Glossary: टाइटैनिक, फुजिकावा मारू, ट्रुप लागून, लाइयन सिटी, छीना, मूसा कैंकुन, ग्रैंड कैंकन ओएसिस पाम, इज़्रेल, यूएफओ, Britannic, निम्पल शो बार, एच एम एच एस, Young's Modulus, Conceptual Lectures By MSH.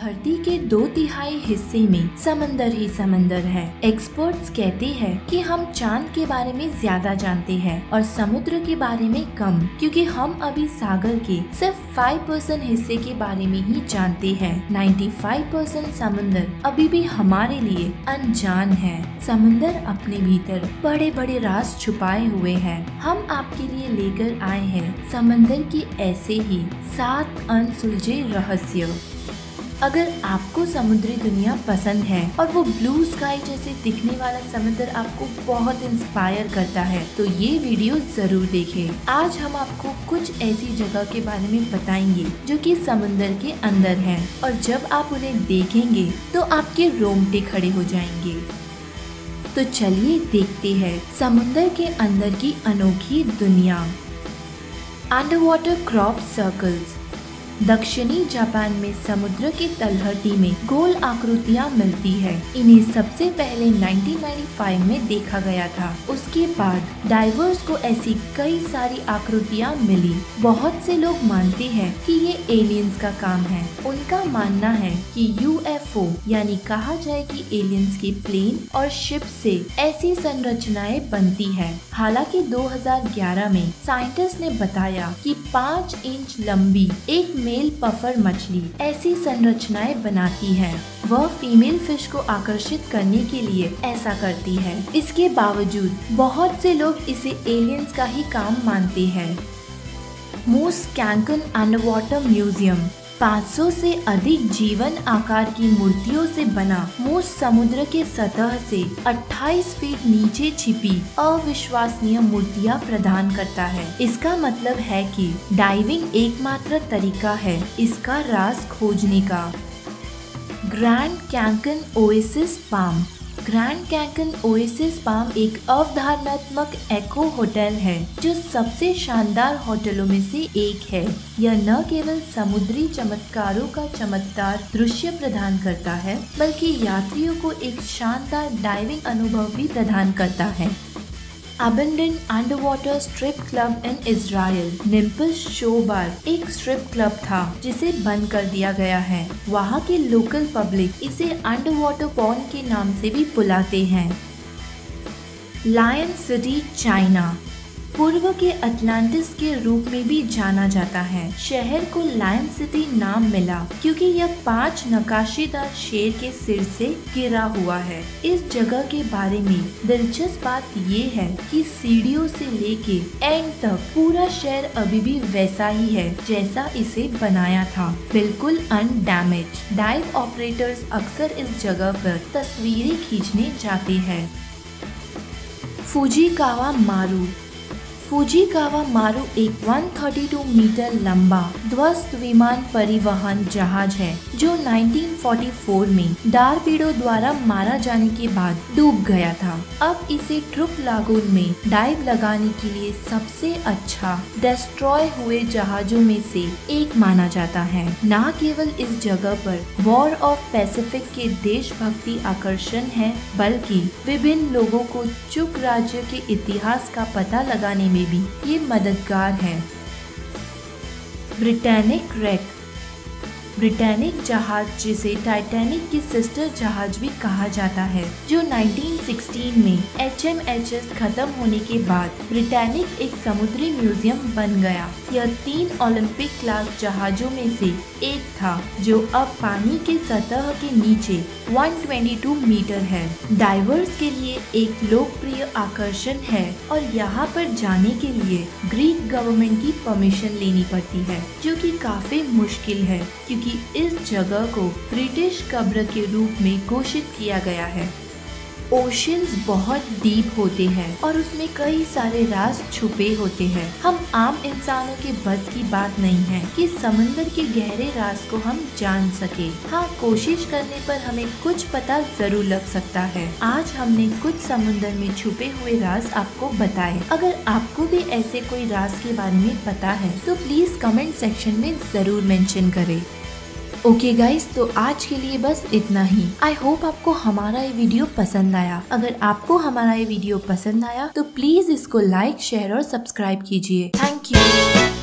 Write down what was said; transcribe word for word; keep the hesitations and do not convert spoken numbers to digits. धरती के दो तिहाई हिस्से में समंदर ही समंदर है। एक्सपर्ट्स कहते हैं कि हम चांद के बारे में ज्यादा जानते हैं और समुद्र के बारे में कम, क्योंकि हम अभी सागर के सिर्फ पाँच परसेंट हिस्से के बारे में ही जानते हैं। पचानवे परसेंट समंदर अभी भी हमारे लिए अनजान है। समंदर अपने भीतर बड़े बड़े राज छुपाए हुए है। हम आपके लिए लेकर आए हैं समंदर की ऐसे ही सात अनसुलझे रहस्य। अगर आपको समुद्री दुनिया पसंद है और वो ब्लू स्काई जैसे दिखने वाला समंदर आपको बहुत इंस्पायर करता है, तो ये वीडियो जरूर देखें। आज हम आपको कुछ ऐसी जगह के बारे में बताएंगे जो कि समंदर के अंदर हैं, और जब आप उन्हें देखेंगे तो आपके रोंगटे खड़े हो जाएंगे। तो चलिए देखते हैं समुंदर के अंदर की अनोखी दुनिया। Under water crop circles. दक्षिणी जापान में समुद्र के तलहटी में गोल आकृतियां मिलती है। इन्हें सबसे पहले उन्नीस सौ पचानवे में देखा गया था। उसके बाद डाइवर्स को ऐसी कई सारी आकृतियां मिली। बहुत से लोग मानते हैं कि ये एलियंस का काम है। उनका मानना है कि यूएफओ यानी कहा जाए कि एलियंस के प्लेन और शिप से ऐसी संरचनाएं बनती है। हालांकि दो हज़ार ग्यारह में साइंटिस्ट ने बताया कि पाँच इंच लंबी एक मेल पफर मछली ऐसी संरचनाएं बनाती है। वह फीमेल फिश को आकर्षित करने के लिए ऐसा करती है। इसके बावजूद बहुत से लोग इसे एलियंस का ही काम मानते हैं। मूसा कैंकुन underwater museum. पाँच सौ से अधिक जीवन आकार की मूर्तियों से बना मूस समुद्र के सतह से अट्ठाईस फीट नीचे छिपी अविश्वसनीय मूर्तियां प्रदान करता है। इसका मतलब है कि डाइविंग एकमात्र तरीका है इसका राज खोजने का। ग्रैंड कैंकन ओएसिस पाम। ग्रैंड कैंकन ओएसिस पाम एक अवधारणात्मक एको होटल है जो सबसे शानदार होटलों में से एक है। यह न केवल समुद्री चमत्कारों का चमत्कार दृश्य प्रदान करता है, बल्कि यात्रियों को एक शानदार डाइविंग अनुभव भी प्रदान करता है। Abandon underwater strip club in Israel. निम्पल शो बार एक स्ट्रिप क्लब था जिसे बंद कर दिया गया है। वहाँ के लोकल पब्लिक इसे अंडरवाटर पॉन के नाम से भी बुलाते हैं। Lion city China. पूर्व के अटलांटिस के रूप में भी जाना जाता है। शहर को लायन सिटी नाम मिला क्योंकि यह पांच नक्काशीदार शेर के सिर से घिरा हुआ है। इस जगह के बारे में दिलचस्प बात ये है कि सीढ़ियों से लेके एंड तक पूरा शहर अभी भी वैसा ही है जैसा इसे बनाया था, बिल्कुल अनडैमेज। डाइव ऑपरेटर्स अक्सर इस जगह पर तस्वीरें खींचने जाते हैं। फुजिकावा मारू। फुजिकावा मारू एक एक सौ बत्तीस मीटर लंबा ध्वस्त विमान परिवहन जहाज है जो उन्नीस सौ चौवालीस में डारपीडों द्वारा मारा जाने के बाद डूब गया था। अब इसे ट्रुप लागून में डाइव लगाने के लिए सबसे अच्छा डिस्ट्रॉय हुए जहाजों में से एक माना जाता है। न केवल इस जगह पर वॉर ऑफ पैसिफिक के देशभक्ति आकर्षण है, बल्कि विभिन्न लोगों को चुक राज्य के इतिहास का पता लगाने में भी ये मददगार है। ब्रिटैनिक रेक। ब्रिटैनिक जहाज जिसे टाइटैनिक की सिस्टर जहाज भी कहा जाता है, जो उन्नीस सौ सोलह में एच एम एच एस खत्म होने के बाद ब्रिटैनिक एक समुद्री म्यूजियम बन गया। यह तीन ओलंपिक क्लास जहाजों में से एक था जो अब पानी के सतह के नीचे एक सौ बाईस मीटर है। डाइवर्स के लिए एक लोकप्रिय आकर्षण है और यहाँ पर जाने के लिए ग्रीक गवर्नमेंट की परमिशन लेनी पड़ती है, जो कि काफी मुश्किल है क्योंकि इस जगह को ब्रिटिश कब्र के रूप में घोषित किया गया है। ओशंस बहुत डीप होते हैं और उसमें कई सारे राज छुपे होते हैं। हम आम इंसानों के बस की बात नहीं है कि समंदर के गहरे राज को हम जान सके। हाँ, कोशिश करने पर हमें कुछ पता जरूर लग सकता है। आज हमने कुछ समंदर में छुपे हुए राज आपको बताए। अगर आपको भी ऐसे कोई राज के बारे में पता है तो प्लीज कमेंट सेक्शन में जरूर मेंशन करें। ओके गाइस, तो आज के लिए बस इतना ही। आई होप आपको हमारा ये वीडियो पसंद आया। अगर आपको हमारा ये वीडियो पसंद आया तो प्लीज इसको लाइक शेयर और सब्सक्राइब कीजिए। Thank you.